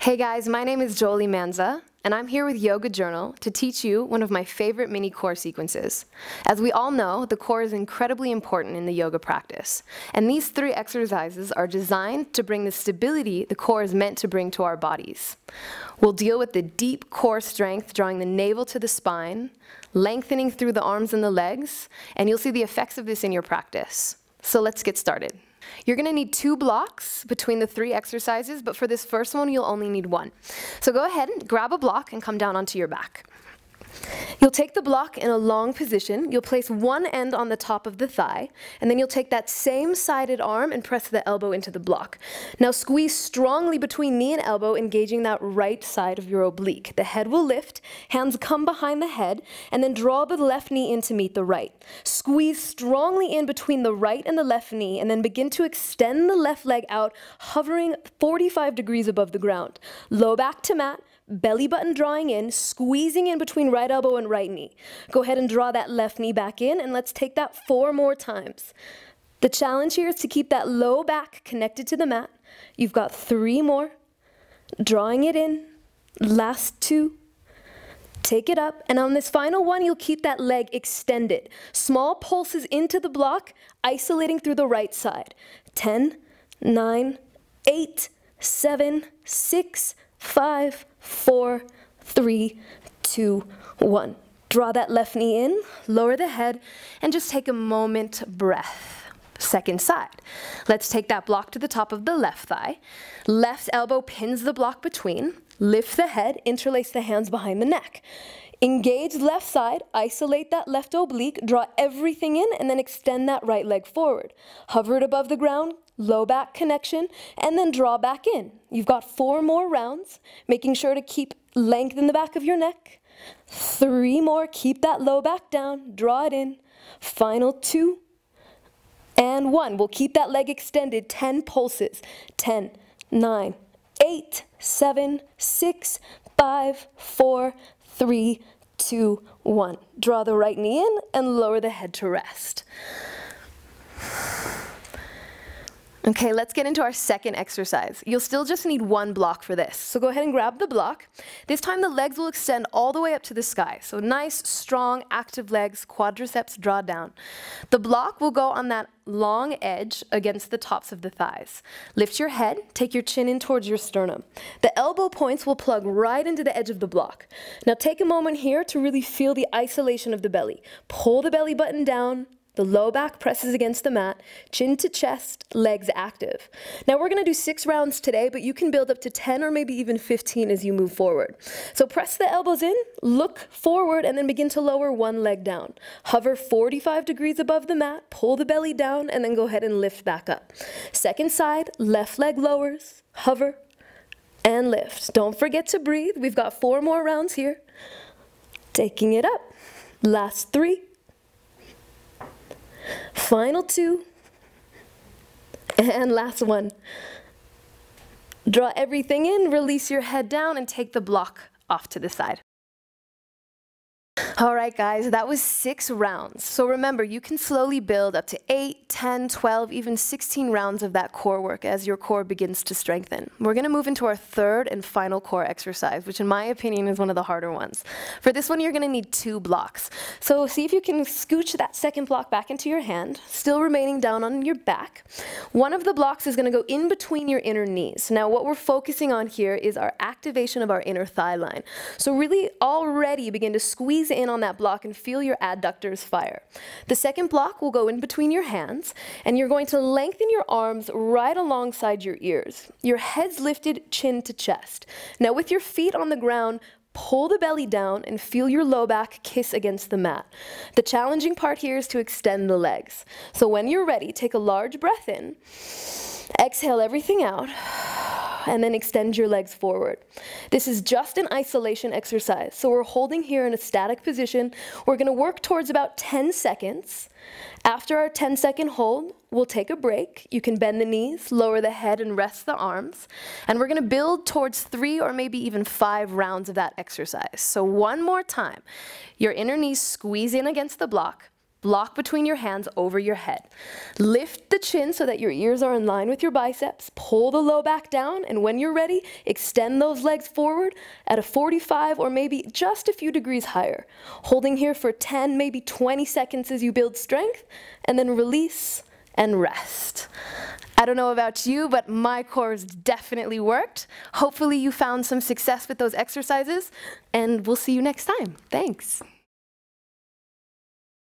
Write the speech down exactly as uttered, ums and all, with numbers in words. Hey guys, my name is Jolie Manza, and I'm here with Yoga Journal to teach you one of my favorite mini core sequences. As we all know, the core is incredibly important in the yoga practice, and these three exercises are designed to bring the stability the core is meant to bring to our bodies. We'll deal with the deep core strength, drawing the navel to the spine, lengthening through the arms and the legs, and you'll see the effects of this in your practice. So let's get started. You're going to need two blocks between the three exercises, but for this first one, you'll only need one. So go ahead and grab a block and come down onto your back. You'll take the block in a long position. You'll place one end on the top of the thigh, and then you'll take that same sided arm and press the elbow into the block. Now squeeze strongly between knee and elbow, engaging that right side of your oblique. The head will lift, hands come behind the head, and then draw the left knee in to meet the right. Squeeze strongly in between the right and the left knee, and then begin to extend the left leg out, hovering forty-five degrees above the ground. Low back to mat. Belly button drawing in, squeezing in between right elbow and right knee. Go ahead and draw that left knee back in, and let's take that four more times. The challenge here is to keep that low back connected to the mat. You've got three more. Drawing it in, last two. Take it up, and on this final one, you'll keep that leg extended. Small pulses into the block, isolating through the right side. ten, nine, eight, seven, six, five, four, three, two, one. Draw that left knee in, lower the head, and just take a moment breath. Second side. Let's take that block to the top of the left thigh. Left elbow pins the block between. Lift the head, interlace the hands behind the neck. Engage left side, isolate that left oblique, draw everything in, and then extend that right leg forward. Hover it above the ground, low back connection, and then draw back in. You've got four more rounds, making sure to keep length in the back of your neck. Three more, keep that low back down, draw it in. Final two, and one. We'll keep that leg extended, ten pulses. ten, nine, eight, seven, six, five, four, three, two, one. Draw the right knee in and lower the head to rest. Okay, let's get into our second exercise. You'll still just need one block for this. So go ahead and grab the block. This time the legs will extend all the way up to the sky. So nice, strong, active legs, quadriceps draw down. The block will go on that long edge against the tops of the thighs. Lift your head, take your chin in towards your sternum. The elbow points will plug right into the edge of the block. Now take a moment here to really feel the isolation of the belly. Pull the belly button down. The low back presses against the mat, chin to chest, legs active. Now we're gonna do six rounds today, but you can build up to ten or maybe even fifteen as you move forward. So press the elbows in, look forward, and then begin to lower one leg down. Hover forty-five degrees above the mat, pull the belly down, and then go ahead and lift back up. Second side, left leg lowers, hover, and lift. Don't forget to breathe. We've got four more rounds here. Taking it up, last three. Final two, and last one. Draw everything in, release your head down, and take the block off to the side. All right, guys, that was six rounds. So remember, you can slowly build up to eight, ten, twelve, even sixteen rounds of that core work as your core begins to strengthen. We're gonna move into our third and final core exercise, which in my opinion is one of the harder ones. For this one, you're gonna need two blocks. So see if you can scooch that second block back into your hand, still remaining down on your back. One of the blocks is gonna go in between your inner knees. Now, what we're focusing on here is our activation of our inner thigh line. So really already begin to squeeze in on that block and feel your adductors fire. The second block will go in between your hands, and you're going to lengthen your arms right alongside your ears. Your head's lifted, chin to chest. Now with your feet on the ground, pull the belly down and feel your low back kiss against the mat. The challenging part here is to extend the legs. So when you're ready, take a large breath in, exhale everything out, and then extend your legs forward. This is just an isolation exercise, so we're holding here in a static position. We're gonna work towards about ten seconds. After our ten second hold, we'll take a break. You can bend the knees, lower the head, and rest the arms. And we're gonna build towards three or maybe even five rounds of that exercise. So one more time. Your inner knees squeeze in against the block, Block between your hands over your head. Lift the chin so that your ears are in line with your biceps. Pull the low back down, and when you're ready, extend those legs forward at a forty-five or maybe just a few degrees higher. Holding here for ten, maybe twenty seconds as you build strength, and then release and rest. I don't know about you, but my cores definitely worked. Hopefully you found some success with those exercises, and we'll see you next time. Thanks.